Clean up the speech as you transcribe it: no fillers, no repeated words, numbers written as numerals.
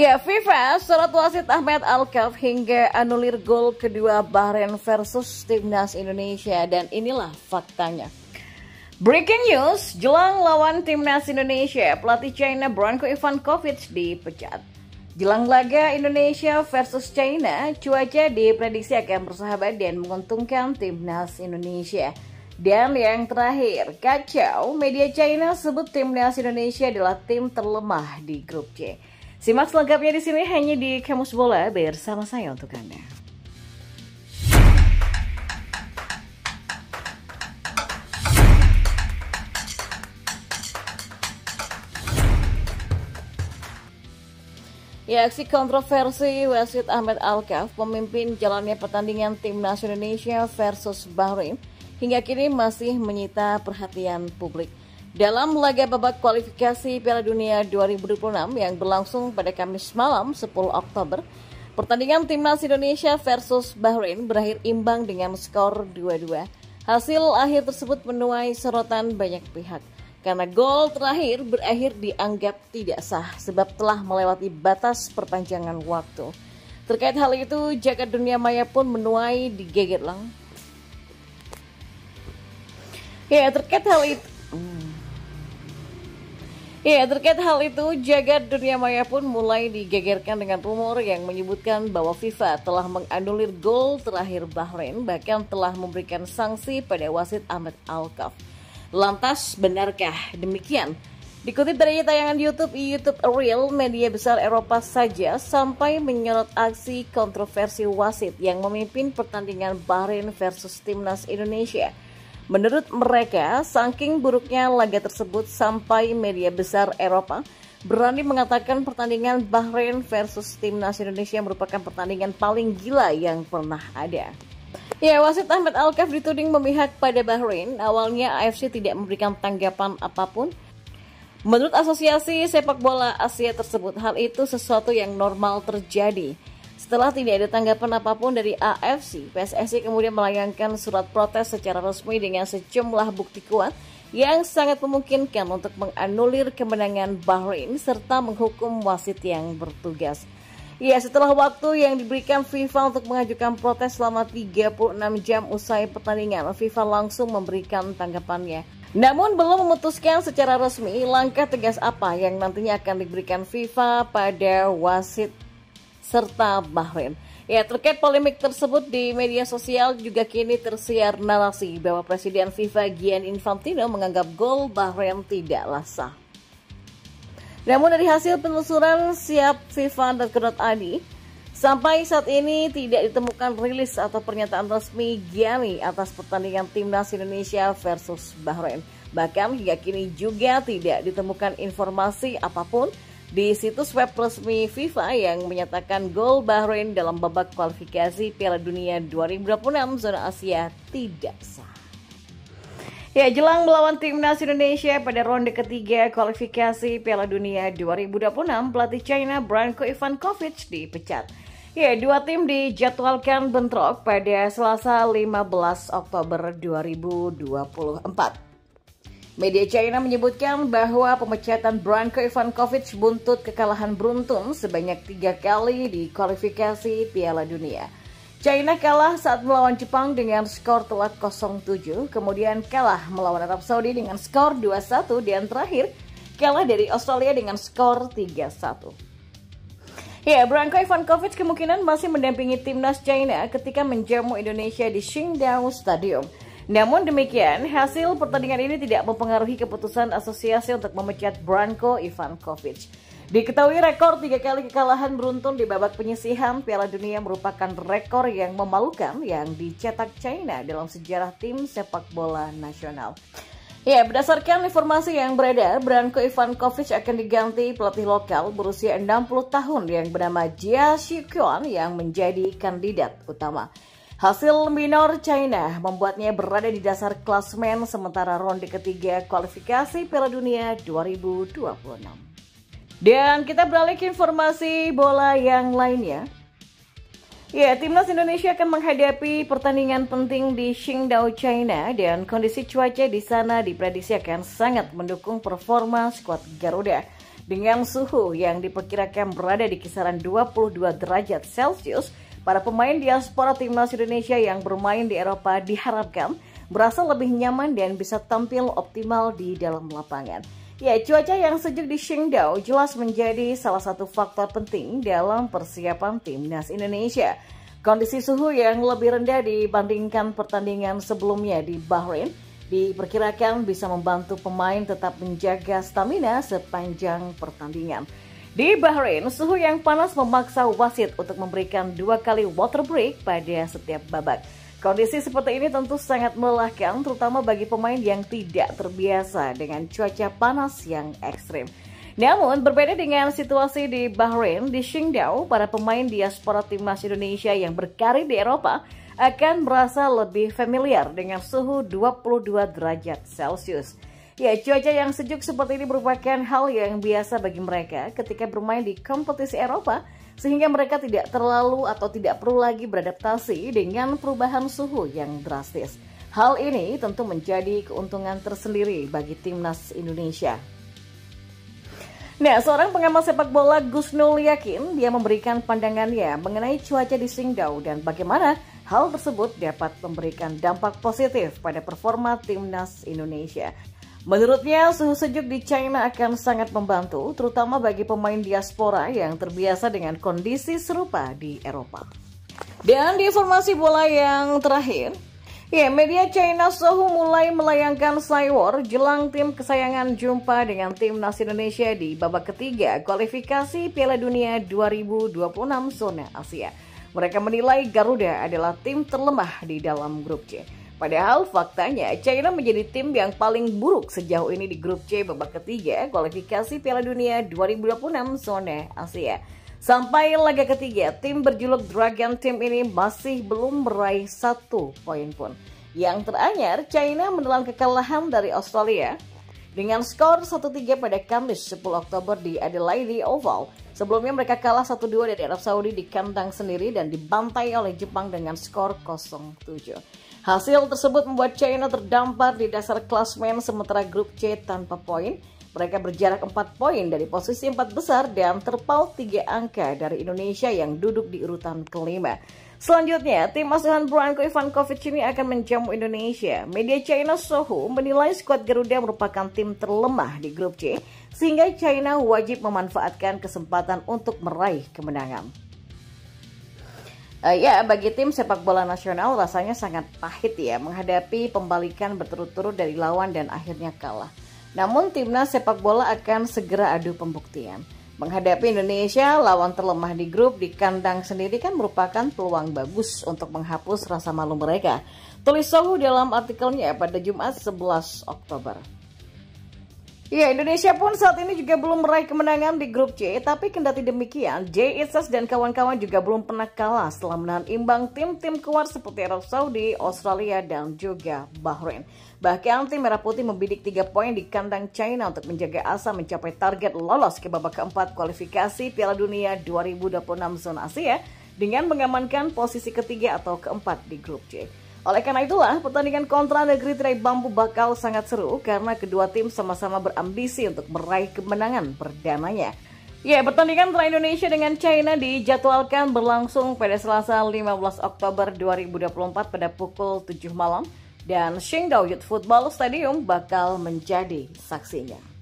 Ya, FIFA sorot wasit Ahmed Al-Kaf hingga anulir gol kedua Bahrain versus timnas Indonesia, dan inilah faktanya. Breaking news, jelang lawan timnas Indonesia, pelatih China Branko Ivanović dipecat. Jelang laga Indonesia versus China, cuaca diprediksi akan bersahabat dan menguntungkan timnas Indonesia. Dan yang terakhir, kacau, media China sebut timnas Indonesia adalah tim terlemah di grup C. Simak selengkapnya di sini hanya di Kamus Bola bersama saya untuk Anda. Ya, aksi kontroversi wasit Ahmed Al-Kaf, pemimpin jalannya pertandingan timnas Indonesia versus Bahrain, hingga kini masih menyita perhatian publik. Dalam laga babak kualifikasi Piala Dunia 2026 yang berlangsung pada Kamis malam 10 Oktober, pertandingan timnas Indonesia versus Bahrain berakhir imbang dengan skor 2-2. Hasil akhir tersebut menuai sorotan banyak pihak karena gol terakhir berakhir dianggap tidak sah sebab telah melewati batas perpanjangan waktu. Terkait hal itu, jagat dunia maya pun menuai digeger lang. Ya, terkait hal itu, jagat dunia maya pun mulai digegerkan dengan rumor yang menyebutkan bahwa FIFA telah menganulir gol terakhir Bahrain, bahkan telah memberikan sanksi pada wasit Ahmed Al-Kaf. Lantas, benarkah demikian? Dikutip dari tayangan YouTube Real, media besar Eropa saja sampai menyorot aksi kontroversi wasit yang memimpin pertandingan Bahrain versus timnas Indonesia. Menurut mereka, saking buruknya laga tersebut sampai media besar Eropa berani mengatakan pertandingan Bahrain versus timnas Indonesia merupakan pertandingan paling gila yang pernah ada. Ya, wasit Ahmed Al-Kaf dituding memihak pada Bahrain. Awalnya AFC tidak memberikan tanggapan apapun. Menurut Asosiasi Sepak Bola Asia tersebut, hal itu sesuatu yang normal terjadi. Setelah tidak ada tanggapan apapun dari AFC, PSSI kemudian melayangkan surat protes secara resmi dengan sejumlah bukti kuat yang sangat memungkinkan untuk menganulir kemenangan Bahrain serta menghukum wasit yang bertugas. Ya, setelah waktu yang diberikan FIFA untuk mengajukan protes selama 36 jam usai pertandingan, FIFA langsung memberikan tanggapannya. Namun belum memutuskan secara resmi langkah tegas apa yang nantinya akan diberikan FIFA pada wasit serta Bahrain. Ya, terkait polemik tersebut di media sosial juga kini tersiar narasi bahwa Presiden FIFA Gianni Infantino menganggap gol Bahrain tidaklah sah. Namun dari hasil penelusuran siap FIFA.co.id, sampai saat ini tidak ditemukan rilis atau pernyataan resmi Gianni atas pertandingan timnas Indonesia versus Bahrain. Bahkan hingga kini juga tidak ditemukan informasi apapun di situs web resmi FIFA yang menyatakan gol Bahrain dalam babak kualifikasi Piala Dunia 2026 zona Asia tidak sah. Ya, jelang melawan timnas Indonesia pada ronde ketiga kualifikasi Piala Dunia 2026, pelatih China Branko Ivanović dipecat. Ya, dua tim dijadwalkan bentrok pada Selasa 15 Oktober 2024. Media China menyebutkan bahwa pemecatan Branko Ivanović buntut kekalahan beruntun sebanyak 3 kali di kualifikasi Piala Dunia. China kalah saat melawan Jepang dengan skor telak 0-7, kemudian kalah melawan Arab Saudi dengan skor 2-1, dan terakhir kalah dari Australia dengan skor 3-1. Ya, Branko Ivanović kemungkinan masih mendampingi timnas China ketika menjamu Indonesia di Qingdao Stadium. Namun demikian, hasil pertandingan ini tidak mempengaruhi keputusan asosiasi untuk memecat Branko Ivanović. Diketahui rekor 3 kali kekalahan beruntun di babak penyisihan Piala Dunia merupakan rekor yang memalukan yang dicetak China dalam sejarah tim sepak bola nasional. Ya, berdasarkan informasi yang beredar, Branko Ivanović akan diganti pelatih lokal berusia 60 tahun yang bernama Jia Xiuquan yang menjadi kandidat utama. Hasil minor China membuatnya berada di dasar klasemen sementara ronde ketiga kualifikasi Piala Dunia 2026. Dan kita beralih ke informasi bola yang lainnya. Ya, timnas Indonesia akan menghadapi pertandingan penting di Qingdao, China, dan kondisi cuaca di sana diprediksi akan sangat mendukung performa skuad Garuda. Dengan suhu yang diperkirakan berada di kisaran 22 derajat Celcius, para pemain diaspora timnas Indonesia yang bermain di Eropa diharapkan berasa lebih nyaman dan bisa tampil optimal di dalam lapangan. Ya, cuaca yang sejuk di Qingdao jelas menjadi salah satu faktor penting dalam persiapan timnas Indonesia. Kondisi suhu yang lebih rendah dibandingkan pertandingan sebelumnya di Bahrain diperkirakan bisa membantu pemain tetap menjaga stamina sepanjang pertandingan. Di Bahrain, suhu yang panas memaksa wasit untuk memberikan 2 kali water break pada setiap babak. Kondisi seperti ini tentu sangat melelahkan, terutama bagi pemain yang tidak terbiasa dengan cuaca panas yang ekstrim. Namun, berbeda dengan situasi di Bahrain, di Qingdao, para pemain diaspora timnas Indonesia yang berkarir di Eropa akan merasa lebih familiar dengan suhu 22 derajat Celcius. Ya, cuaca yang sejuk seperti ini merupakan hal yang biasa bagi mereka ketika bermain di kompetisi Eropa, sehingga mereka tidak terlalu atau tidak perlu lagi beradaptasi dengan perubahan suhu yang drastis. Hal ini tentu menjadi keuntungan tersendiri bagi timnas Indonesia. Nah, seorang pengamat sepak bola, Gus Noliakim, dia memberikan pandangannya mengenai cuaca di Qingdao dan bagaimana hal tersebut dapat memberikan dampak positif pada performa timnas Indonesia. Menurutnya, suhu sejuk di China akan sangat membantu, terutama bagi pemain diaspora yang terbiasa dengan kondisi serupa di Eropa. Dan di informasi bola yang terakhir, ya, media China Sohu mulai melayangkan cyber jelang tim kesayangan jumpa dengan timnas Indonesia di babak ketiga kualifikasi Piala Dunia 2026 zona Asia. Mereka menilai Garuda adalah tim terlemah di dalam grup C. Padahal faktanya China menjadi tim yang paling buruk sejauh ini di grup C babak ketiga kualifikasi Piala Dunia 2026 zona Asia. Sampai laga ketiga, tim berjuluk Dragon Team ini masih belum meraih 1 poin pun. Yang teranyar, China menelan kekalahan dari Australia dengan skor 1-3 pada Kamis 10 Oktober di Adelaide Oval. Sebelumnya mereka kalah 1-2 dari Arab Saudi di kandang sendiri dan dibantai oleh Jepang dengan skor 0-7. Hasil tersebut membuat China terdampar di dasar klasmen sementara grup C tanpa poin. Mereka berjarak 4 poin dari posisi 4 besar dan terpaut 3 angka dari Indonesia yang duduk di urutan kelima. Selanjutnya, tim asuhan Branko Ivanović ini akan menjamu Indonesia. Media China Sohu menilai skuad Garuda merupakan tim terlemah di grup C, sehingga China wajib memanfaatkan kesempatan untuk meraih kemenangan. Ya, bagi tim sepak bola nasional rasanya sangat pahit ya menghadapi pembalikan berturut-turut dari lawan dan akhirnya kalah. Namun timnas sepak bola akan segera adu pembuktian. Menghadapi Indonesia, lawan terlemah di grup di kandang sendiri kan merupakan peluang bagus untuk menghapus rasa malu mereka, tulis Sohu dalam artikelnya pada Jumat 11 Oktober. Ya, Indonesia pun saat ini juga belum meraih kemenangan di grup C, tapi kendati demikian, J.I.S.S. dan kawan-kawan juga belum pernah kalah setelah menahan imbang tim-tim kuat seperti Arab Saudi, Australia, dan juga Bahrain. Bahkan tim Merah Putih membidik 3 poin di kandang China untuk menjaga asa mencapai target lolos ke babak keempat kualifikasi Piala Dunia 2026 zona Asia dengan mengamankan posisi ketiga atau keempat di grup C. Oleh karena itulah, pertandingan kontra negeri tirai bambu bakal sangat seru karena kedua tim sama-sama berambisi untuk meraih kemenangan perdananya. Ya, pertandingan antara Indonesia dengan China dijadwalkan berlangsung pada Selasa 15 Oktober 2024 pada pukul 7 malam. Dan Qingdao Youth Football Stadium bakal menjadi saksinya.